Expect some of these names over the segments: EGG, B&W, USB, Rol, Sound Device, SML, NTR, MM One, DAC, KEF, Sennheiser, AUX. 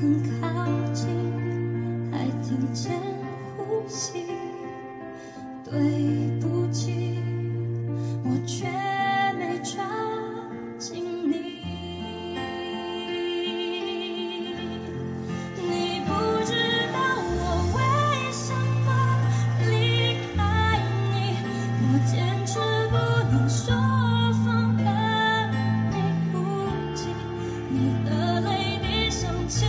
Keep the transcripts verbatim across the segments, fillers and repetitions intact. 很靠近，还听见呼吸。对不起，我却没抓紧你。你不知道我为什么离开你，我坚持不能说放开你哭泣，你的泪滴像倾。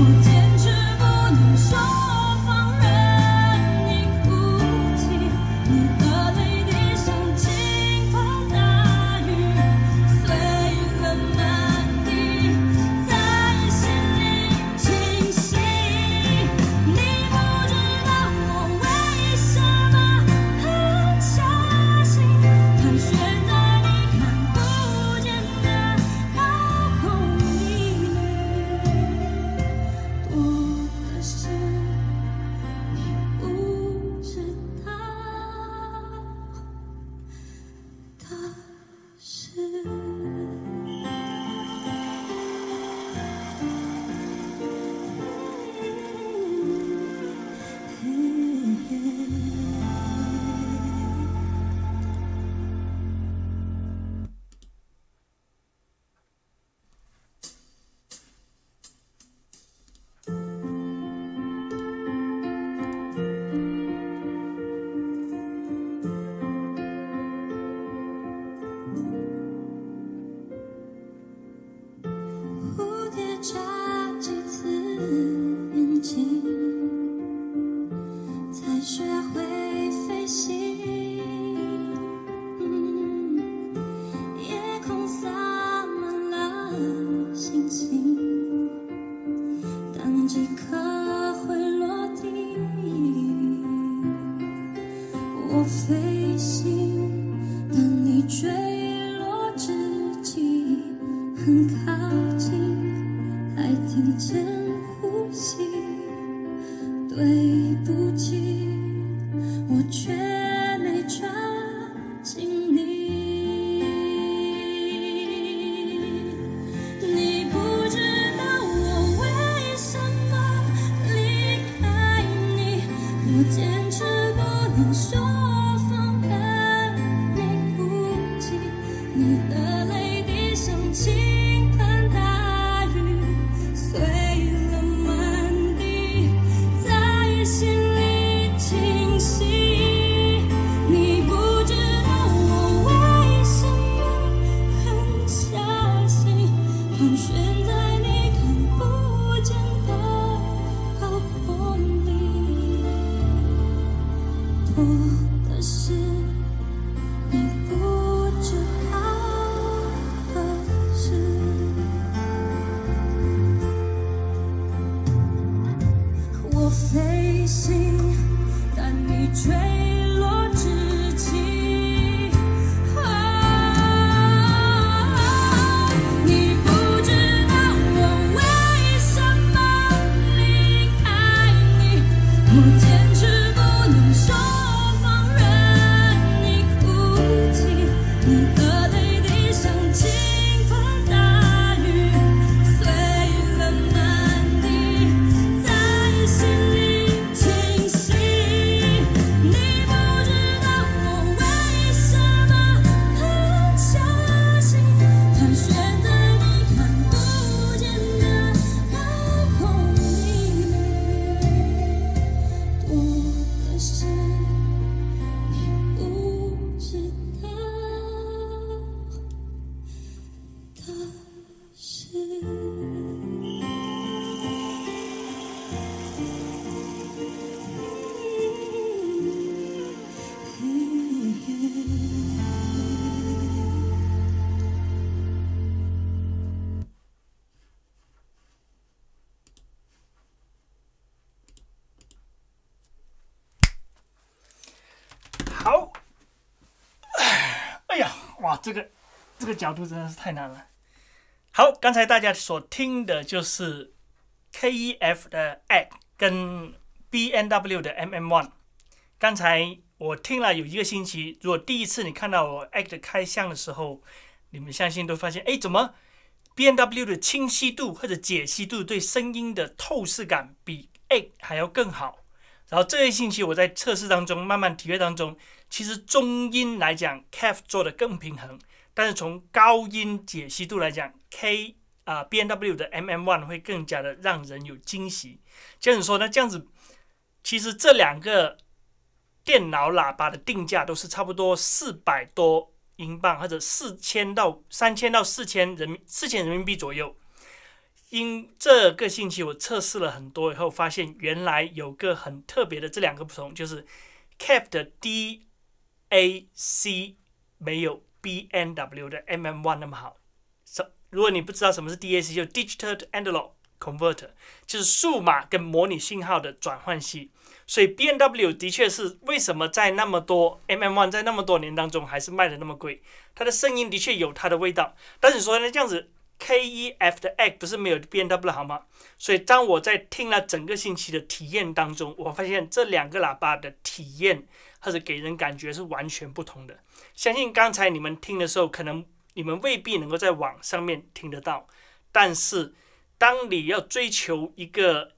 我坚持不能说放任哇，这个这个角度真的是太难了。好，刚才大家所听的就是 K E F 的 A C 跟 B and W 的 M M One。刚才我听了有一个星期，如果第一次你看到我 A C 的开箱的时候，你们相信都发现，哎，怎么 B and W 的清晰度或者解析度对声音的透视感比 A C 还要更好？然后这一星期我在测试当中慢慢体会当中，其实中音来讲 K E F 做的更平衡，但是从高音解析度来讲 K 啊、呃、B and W 的 M M One 会更加的让人有惊喜。这样子说呢，这样子其实这两个电脑喇叭的定价都是差不多四百多英镑，或者四千到三千到四千人四千人民币左右。因这个星期我测试了很多以后，发现原来有个很特别的，这两个不同就是 K E F 的 D A C 没有 B and W 的 M M One 那么好。如果你不知道什么是 D A C， 就 Digital to Analog Converter， 就是数码跟模拟信号的转换器。所以 B and W 的确是为什么在那么多 M M One 在那么多年当中还是卖的那么贵，它的声音的确有它的味道。但是说呢，这样子。K E F 的 A C 不是没有 B and W 好吗？所以当我在听了整个星期的体验当中，我发现这两个喇叭的体验或者给人感觉是完全不同的。相信刚才你们听的时候，可能你们未必能够在网上面听得到，但是当你要追求一个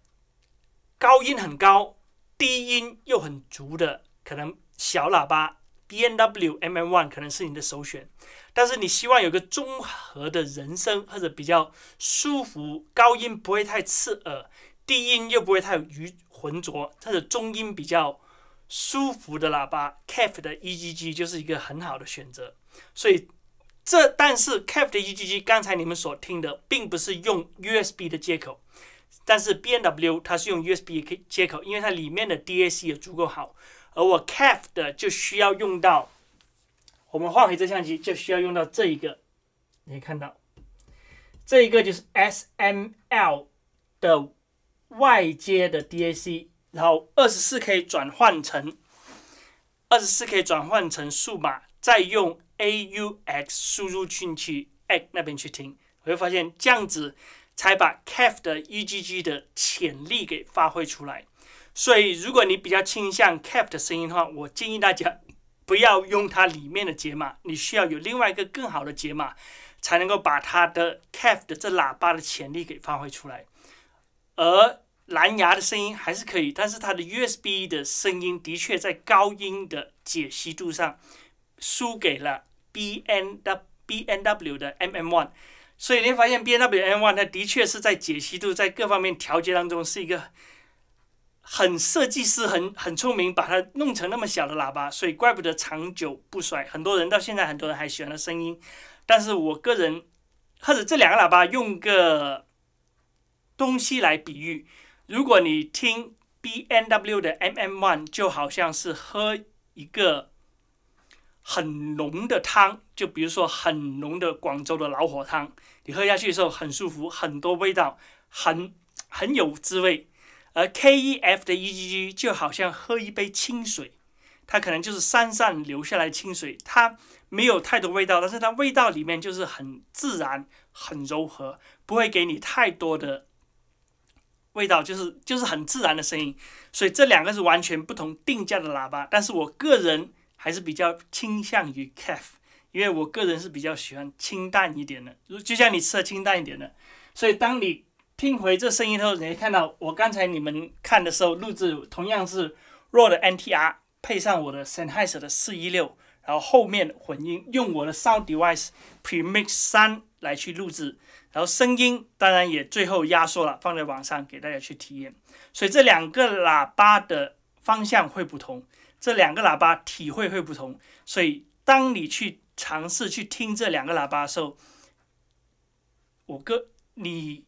高音很高、低音又很足的，可能小喇叭 B and W M M One 可能是你的首选。但是你希望有个综合的人声，或者比较舒服，高音不会太刺耳，低音又不会太愚浑浊，或者中音比较舒服的喇叭 ，K E F 的 E G G 就是一个很好的选择。所以这但是 K E F 的 E G G 刚才你们所听的并不是用 U S B 的接口，但是 B and W 它是用 U S B 接口，因为它里面的 D A C 也足够好，而我 K E F 的就需要用到。我们换回这相机就需要用到这一个，你可以看到，这一个就是 S M L 的外接的 D A C， 然后 二十四 K 转换成 二十四 K 转换成数码，再用 A U X 输入进去 A C 那边去听，我会发现这样子才把 K E F 的 E G G 的潜力给发挥出来。所以如果你比较倾向 K E F 的声音的话，我建议大家不要用它里面的解码，你需要有另外一个更好的解码，才能够把它的 K E F 的这喇叭的潜力给发挥出来。而蓝牙的声音还是可以，但是它的 U S B 的声音的确在高音的解析度上输给了 B and W 的 M M One， 所以你会发现 B and W M M One 它的确是在解析度在各方面调节当中是一个。很设计师很很聪明，把它弄成那么小的喇叭，所以怪不得长久不衰。很多人到现在，很多人还喜欢的声音。但是我个人，或者这两个喇叭用个东西来比喻，如果你听 B and W 的 M M One， 就好像是喝一个很浓的汤，就比如说很浓的广州的老火汤，你喝下去的时候很舒服，很多味道，很很有滋味。而 K E F 的 E G G 就好像喝一杯清水，它可能就是山上流下来清水，它没有太多味道，但是它味道里面就是很自然、很柔和，不会给你太多的味道，就是就是很自然的声音。所以这两个是完全不同定价的喇叭，但是我个人还是比较倾向于 K E F， 因为我个人是比较喜欢清淡一点的，就像你吃的清淡一点的。所以当你听回这声音后，你会看到我刚才你们看的时候录制同样是 Rol 的 N T R 配上我的 Sennheiser 的四一六，然后后面混音用我的 Sound Device Premix 三来去录制，然后声音当然也最后压缩了放在网上给大家去体验。所以这两个喇叭的方向会不同，这两个喇叭体会会不同，所以当你去尝试去听这两个喇叭的时候，我个你。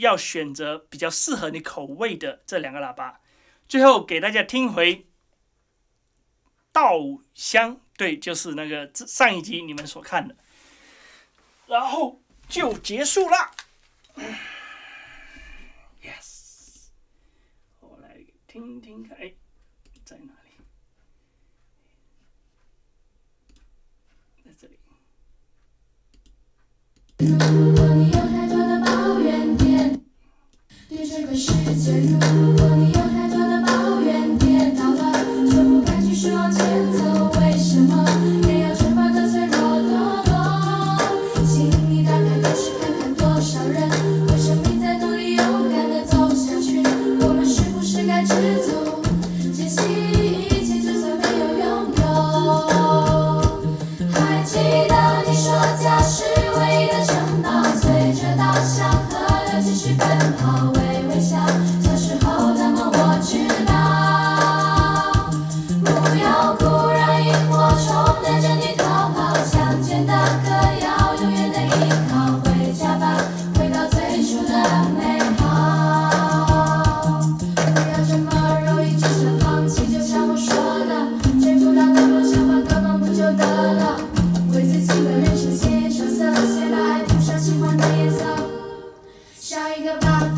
要选择比较适合你口味的这两个喇叭。最后给大家听回稻香，对，就是那个上一集你们所看的，然后就结束了。Yes， 我来听听看，哎，在哪里？在这里。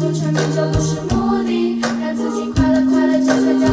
都成就不是目的，让自己快乐快乐，这才叫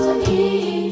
做意义。